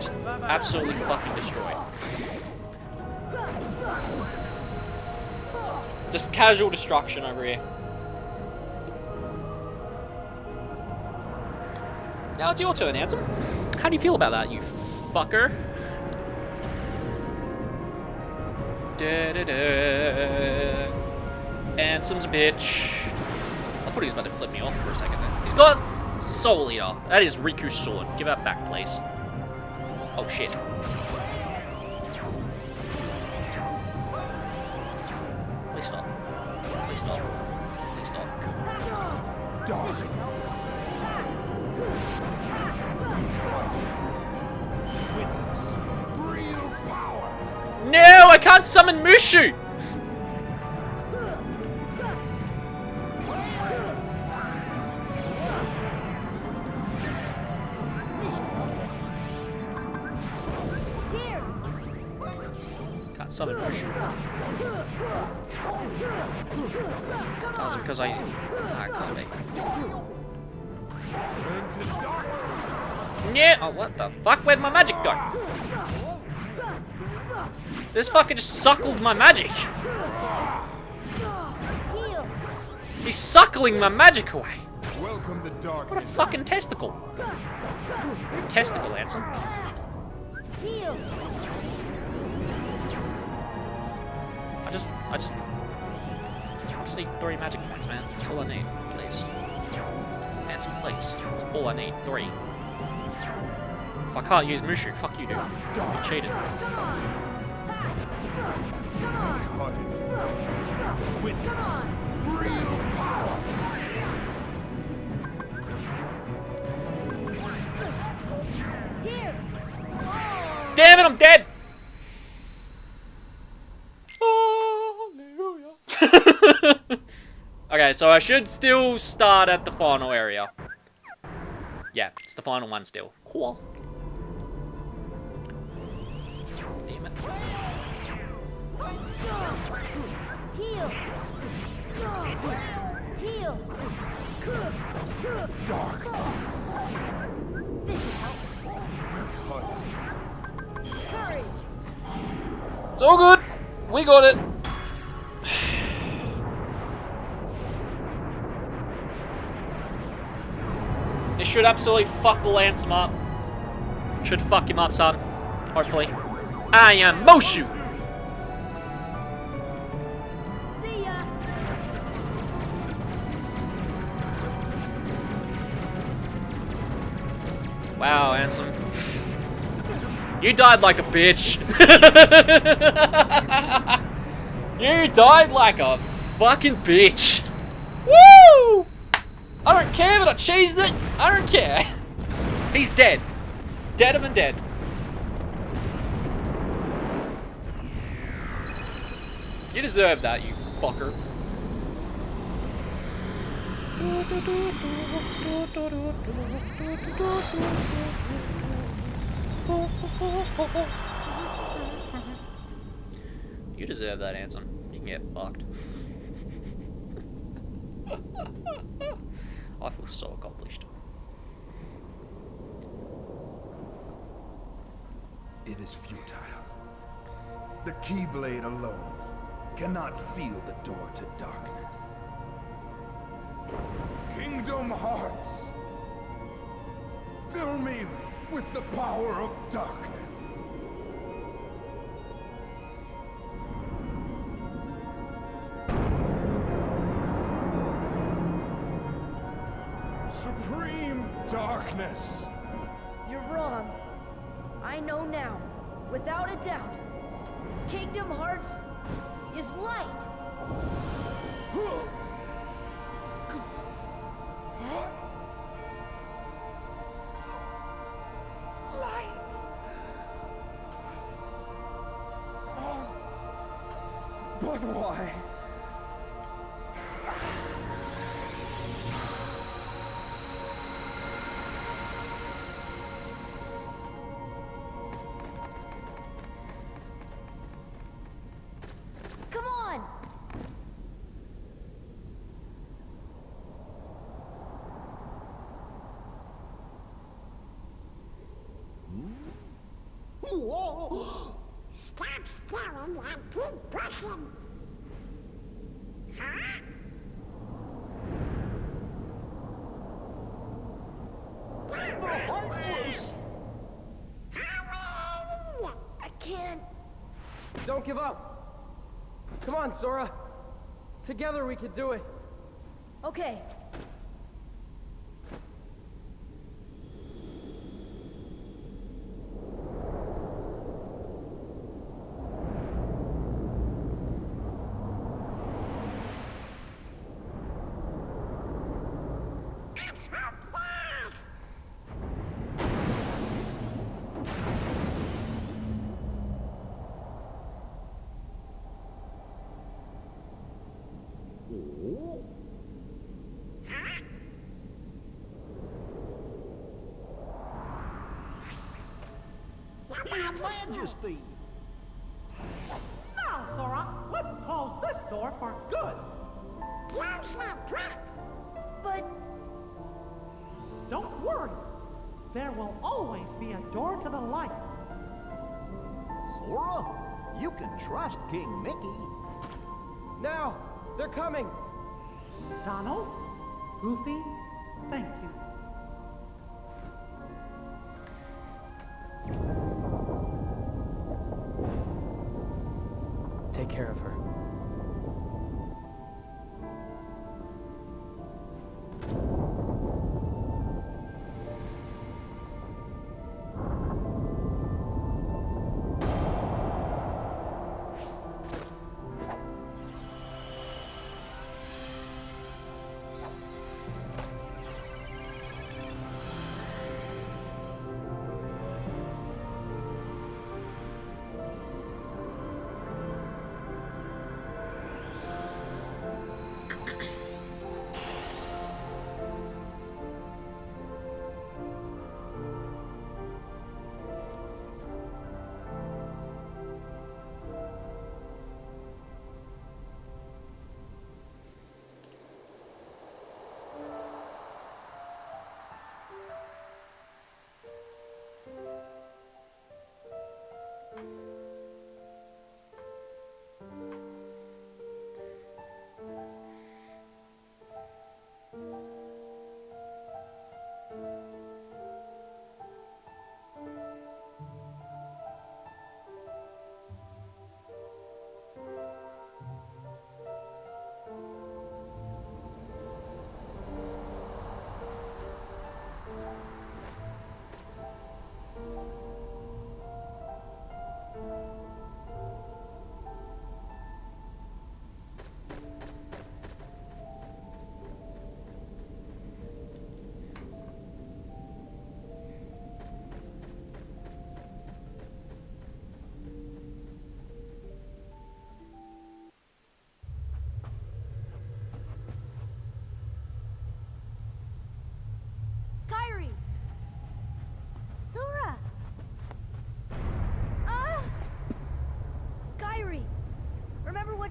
Just absolutely fucking destroyed. Just casual destruction over here. Now it's your turn, Ansem. How do you feel about that, you fucker? Ansem's a bitch. I thought he was about to flip me off for a second there. He's got Soul Eater. That is Riku's sword. Give that back, please. Oh, shit. Please stop. Please stop. Please stop. Die. No, I can't summon Mushu! Can't summon Mushu. That's because I can't make it. Yeah! Oh, what the fuck? Where'd my magic go? This fucker just suckled my magic. He's suckling my magic away. What a fucking testicle. Testicle, Ansem. I just need 3 magic points, man. That's all I need, please. Ansem, please. That's all I need. 3. If I can't use Mushu, fuck you, dude. You cheated. Damn it, I'm dead! Hallelujah. Okay, so I should still start at the final area. Yeah, it's the final one still. Cool. Damn it. Heal. Heal. Dark. It's all good. We got it. This should absolutely fuck Ansem up. Should fuck him up, son. Hopefully. I am Mushu. Wow, Ansem. You died like a bitch. You died like a fucking bitch. Woo! I don't care that I cheesed it. I don't care. He's dead. Deader than dead. You deserve that, you fucker. You deserve that, Ansem. You can get fucked. I feel so accomplished. It is futile. The Keyblade alone cannot seal the door to darkness. Kingdom Kingdom Hearts. Fill me with the power of darkness. Supreme darkness. You're wrong. I know now, without a doubt. Kingdom Hearts is light. Light. But why? Stop staring and keep brushing. Huh? The Heartless! Hooray! I can't. Don't give up. Come on, Sora. Together we could do it. Okay. Majesty! Now, Sora, let's close this door for good! Close that trap! But... Don't worry! There will always be a door to the light! Sora, you can trust King Mickey! Now! They're coming! Donald, Goofy, thank you. Take care of her.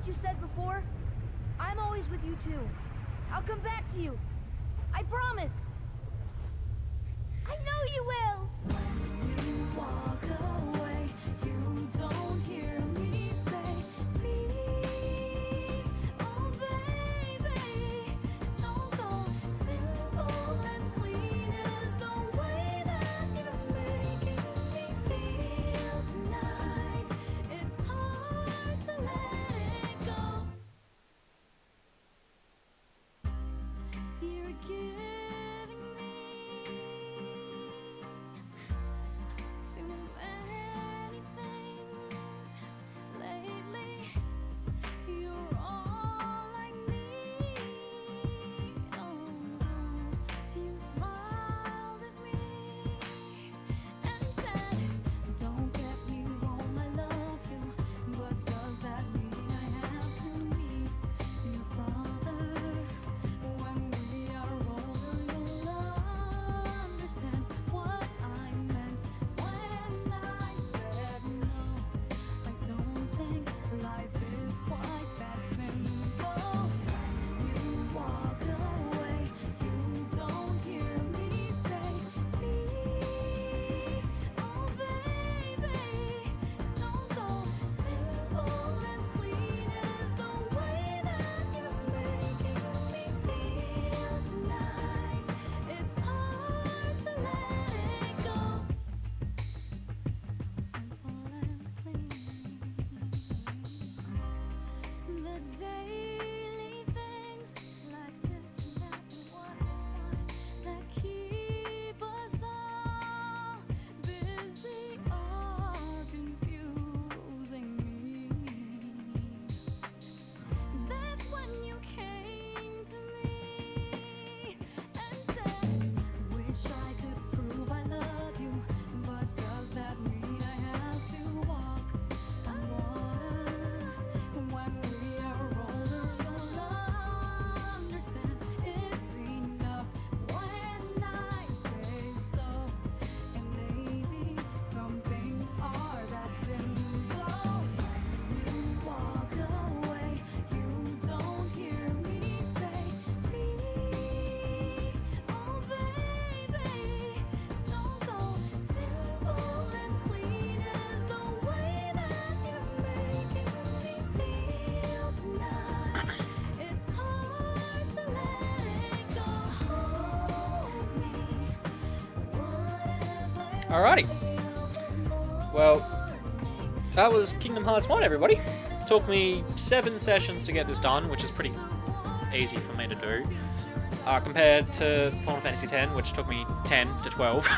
You said before, I'm always with you too. I'll come back to you. I promise. I know you will. When you walk away, you don't hear me say, please, oh baby, don't go simple. Alrighty. Well, that was Kingdom Hearts 1, everybody. It took me 7 sessions to get this done, which is pretty easy for me to do. Compared to Final Fantasy X, which took me 10 to 12.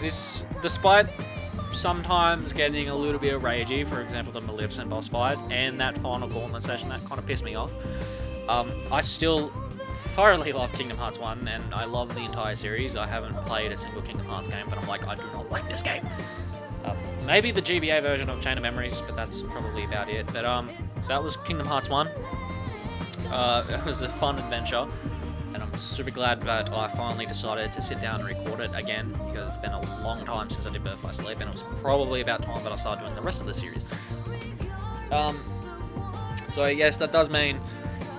This, despite sometimes getting a little bit ragey, for example the Maleficent boss fights and that final gauntlet session that kind of pissed me off, I still thoroughly love Kingdom Hearts 1 and I love the entire series. I haven't played a single Kingdom Hearts game, but I'm like, I do not like this game. Maybe the GBA version of Chain of Memories, but that's probably about it. But that was Kingdom Hearts 1. It was a fun adventure, and I'm super glad that I finally decided to sit down and record it again, because it's been a long time since I did Birth by Sleep, and it was probably about time that I started doing the rest of the series. So yes, that does mean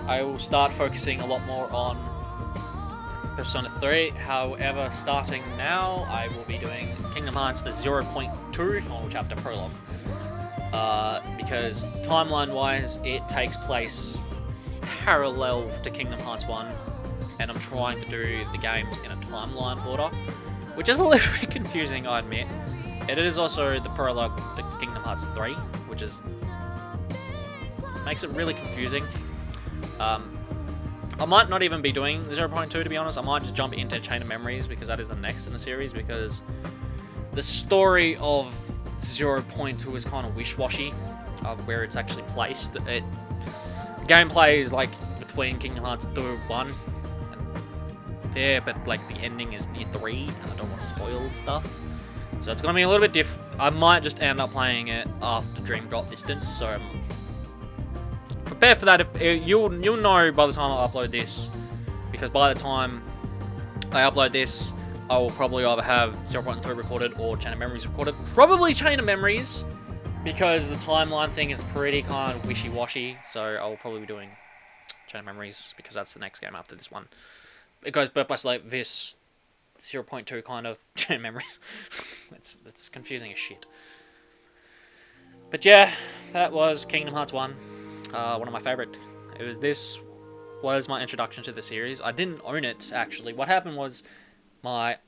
I will start focusing a lot more on Persona 3, however, starting now, I will be doing Kingdom Hearts 0.2 Final Chapter Prologue, because timeline-wise, it takes place parallel to Kingdom Hearts 1, and I'm trying to do the games in a timeline order, which is a little bit confusing, I admit. It is also the prologue to Kingdom Hearts 3, which is makes it really confusing. I might not even be doing 0.2, to be honest. I might just jump into Chain of Memories, because that is the next in the series, because the story of 0.2 is kind of wish-washy, of where it's actually placed. Gameplay is like between Kingdom Hearts 2 and 1 and there, but like the ending is near 3 and I don't want to spoil stuff. So it's going to be a little bit different. I might just end up playing it after Dream Drop Distance, so prepare for that. If you'll know by the time I upload this, because by the time I upload this, I will probably either have 0.2 recorded or Chain of Memories recorded. Probably Chain of Memories, because the timeline thing is pretty kind of wishy-washy, so I'll probably be doing Chain of Memories, because that's the next game after this one. It goes Birth by Sleep, this 0.2 kind of Chain of Memories. It's confusing as shit. But yeah, that was Kingdom Hearts 1, one of my favourite. This was my introduction to the series. I didn't own it, actually. What happened was my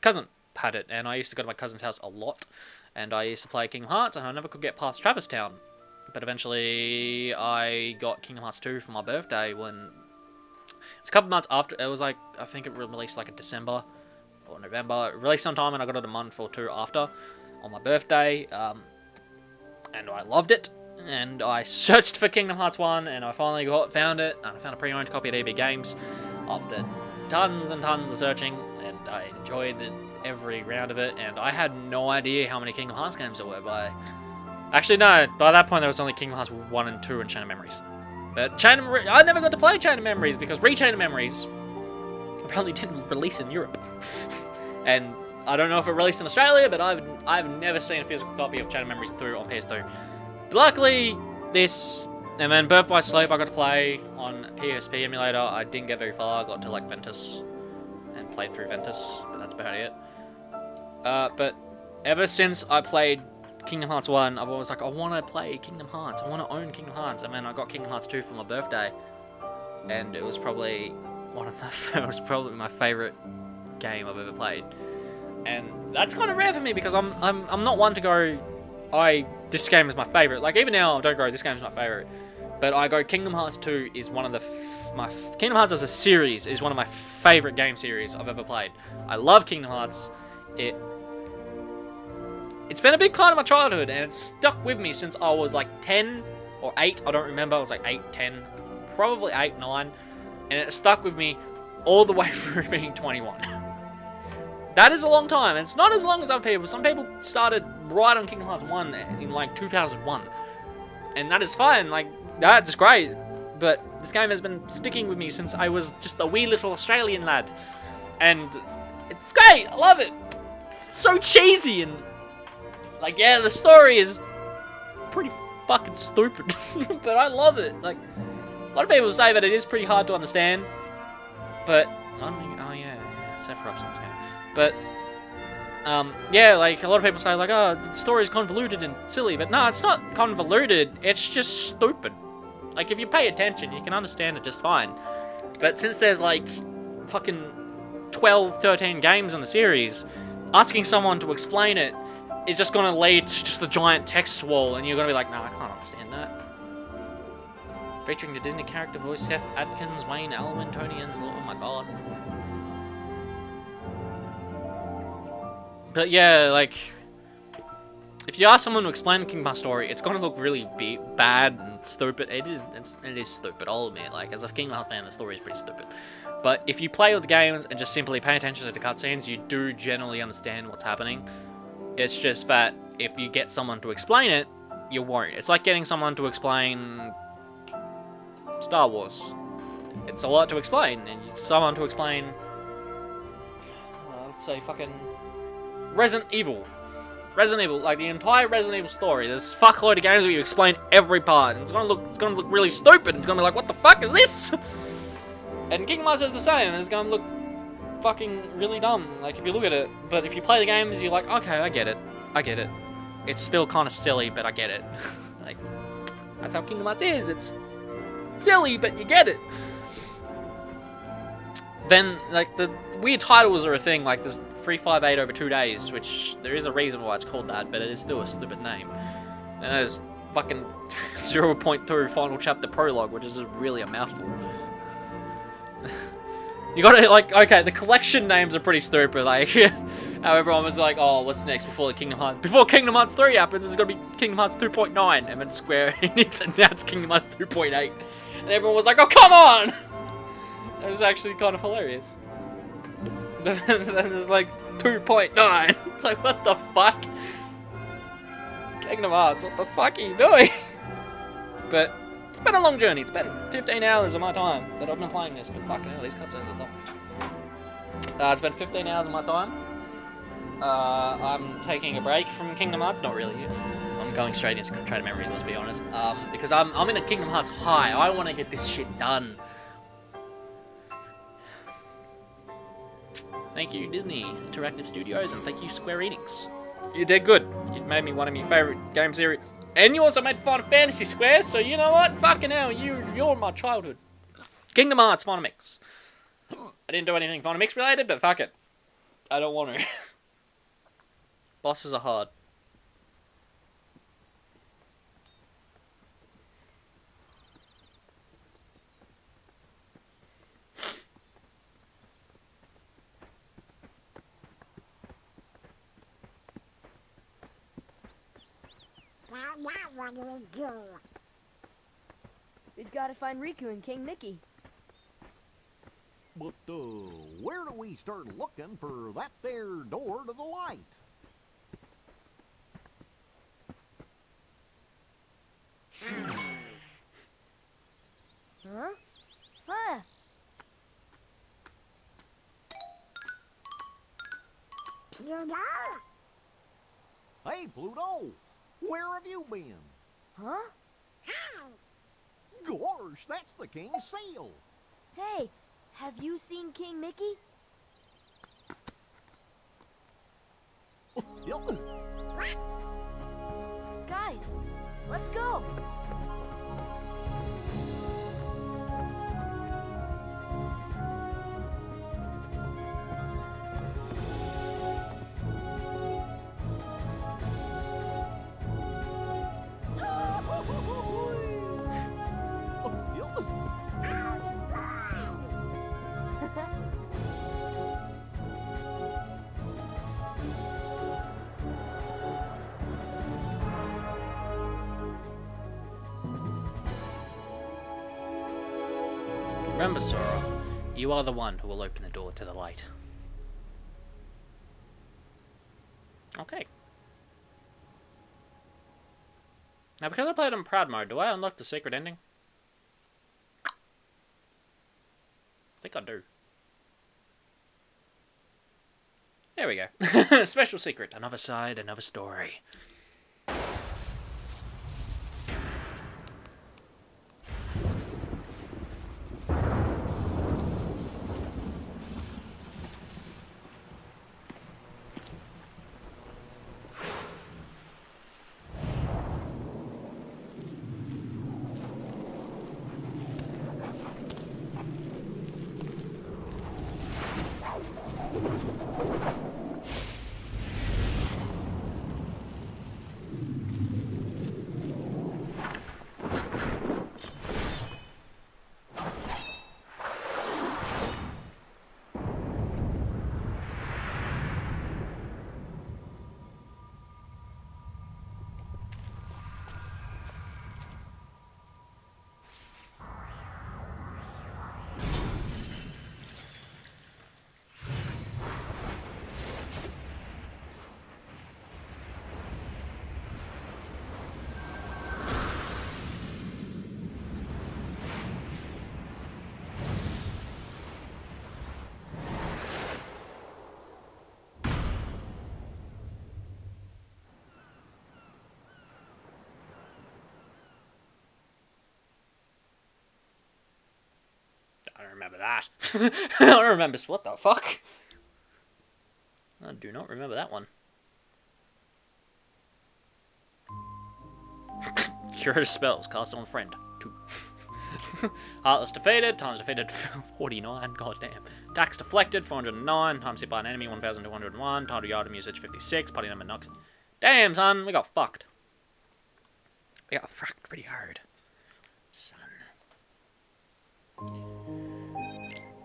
cousin had it, and I used to go to my cousin's house a lot. And I used to play Kingdom Hearts, and I never could get past Traverse Town. But eventually, I got Kingdom Hearts 2 for my birthday when... It's a couple months after, it was like, I think it released like in December or November. It released sometime, and I got it a month or two after, on my birthday. And I loved it, and I searched for Kingdom Hearts 1, and I finally found it, and I found a pre-owned copy at EB Games. After tons and tons of searching, and I enjoyed it. Every round of it, and I had no idea how many Kingdom Hearts games there were by... Actually, no, by that point there was only Kingdom Hearts 1 and 2 and Chain of Memories. But I never got to play Chain of Memories, because Re-Chain of Memories apparently didn't release in Europe. And I don't know if it released in Australia, but I've never seen a physical copy of Chain of Memories 2 on PS2. But luckily, this... And then Birth by Sleep I got to play on PSP emulator. I didn't get very far, I got to like Ventus, and played through Ventus, but that's about it. But ever since I played Kingdom Hearts 1, I've always like, I want to play Kingdom Hearts, I want to own Kingdom Hearts, and then I got Kingdom Hearts 2 for my birthday, and it was probably my favourite game I've ever played, and that's kind of rare for me, because I'm not one to go, this game is my favourite. Like even now I don't go, this game is my favourite, but I go Kingdom Hearts 2 is one of the Kingdom Hearts as a series is one of my favourite game series I've ever played. I love Kingdom Hearts. It's been a big part of my childhood, and it's stuck with me since I was like 10 or 8, I don't remember, I was like 8, 10, probably 8, 9, and it stuck with me all the way through being 21. That is a long time, and it's not as long as other people. Some people started right on Kingdom Hearts 1 in like 2001, and that is fine, like, that's great, but this game has been sticking with me since I was just a wee little Australian lad, and it's great, I love it. So cheesy, and like, yeah, the story is pretty fucking stupid, but I love it. Like, a lot of people say that it is pretty hard to understand, but I don't think, oh yeah, Sephiroth's in this game, but yeah, like a lot of people say like, oh, the story is convoluted and silly, but no, it's not convoluted, it's just stupid. Like, if you pay attention, you can understand it just fine, but since there's like fucking 12, 13 games in the series, asking someone to explain it is just going to lead to just the giant text wall, and you're going to be like, nah, I can't understand that. Featuring the Disney character voice, Seth Atkins, Wayne Allman, Tony Ensler, oh my god. But yeah, like, if you ask someone to explain Kingdom Hearts story, it's going to look really bad and stupid. It is stupid, I'll admit. Like, as a Kingdom Hearts fan, the story is pretty stupid. But if you play with the games and just simply pay attention to the cutscenes, you do generally understand what's happening. It's just that if you get someone to explain it, you won't. It's like getting someone to explain Star Wars. It's a lot to explain, and someone to explain, let's say, fucking Resident Evil. Resident Evil, like the entire Resident Evil story. There's a fuckload of games where you explain every part, and it's gonna look really stupid. It's gonna be like, what the fuck is this? And Kingdom Hearts is the same. It's gonna look fucking really dumb, like, if you look at it. But if you play the games, you're like, okay, I get it. I get it. It's still kind of silly, but I get it. Like, that's how Kingdom Hearts is. It's silly, but you get it. Then, like, the weird titles are a thing, like this 358 over 2 days, which there is a reason why it's called that, but it is still a stupid name. And there's fucking 0.2 final chapter prologue, which is just really a mouthful. You gotta, like, okay, the collection names are pretty stupid, like, how everyone was like, oh, what's next before the Kingdom Hearts? Before Kingdom Hearts 3 happens, it's gonna be Kingdom Hearts 2.9, and then Square Enix announced Kingdom Hearts 2.8. And everyone was like, oh, come on! It was actually kind of hilarious. But then there's like 2.9. It's like, what the fuck? Kingdom Hearts, what the fuck are you doing? But it's been a long journey. It's been 15 hours of my time that I've been playing this, but fucking hell, these cutscenes are long. It's been 15 hours of my time. I'm taking a break from Kingdom Hearts. Not really. I'm going straight into Train of Memories, let's be honest. Because I'm in a Kingdom Hearts high. I want to get this shit done. Thank you, Disney Interactive Studios, and thank you, Square Enix. You did good. You made me one of my favourite game series. And you also made Final Fantasy Square, so you know what? Fucking hell, you're my childhood. Kingdom Hearts Final Mix. I didn't do anything Final Mix related, but fuck it. I don't want to. Bosses are hard. Now what do we do? We've got to find Riku and King Mickey. But where do we start looking for that there door to the light? Huh? Huh? Pluto? Hey, Pluto! Where have you been? Huh? Hi! Gosh, that's the King's seal! Hey, have you seen King Mickey? Guys, let's go! Remember, Sora, you are the one who will open the door to the light. Okay. Now, because I played on Proud Mode, do I unlock the secret ending? I think I do. There we go. Special secret. Another side, another story. don't remember that. I don't remember. What the fuck? I do not remember that one. Cure spells. Cast on friend. 2. Heartless defeated. Times defeated. 49. Goddamn. Attacks deflected. 409. Times hit by an enemy. 1201. Time to yard of usage. 56. Party number knocks. Damn, son. We got fucked. We got fucked pretty hard. Son.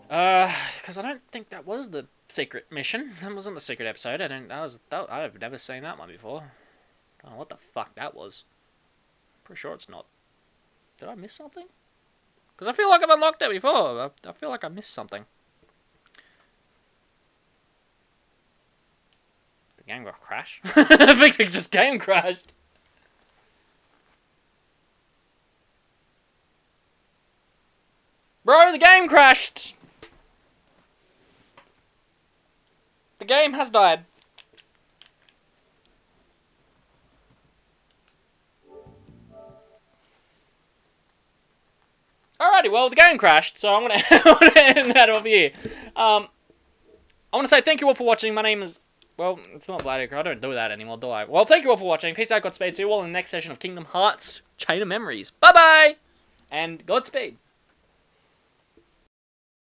Because I don't think that was the secret mission. That wasn't the secret episode. I don't. I've never seen that one before. I don't know what the fuck that was. Pretty sure it's not. Did I miss something? Because I feel like I've unlocked it before. I feel like I missed something. The game got crashed. I think the just game crashed. Bro, the game crashed! The game has died. Alrighty, well, the game crashed, so I'm gonna end that off here. I want to say thank you all for watching. My name is... Well, it's not Vladicarus. I don't do that anymore, do I? Well, thank you all for watching. Peace out, Godspeed. See you all in the next session of Kingdom Hearts Chain of Memories. Bye-bye! And Godspeed.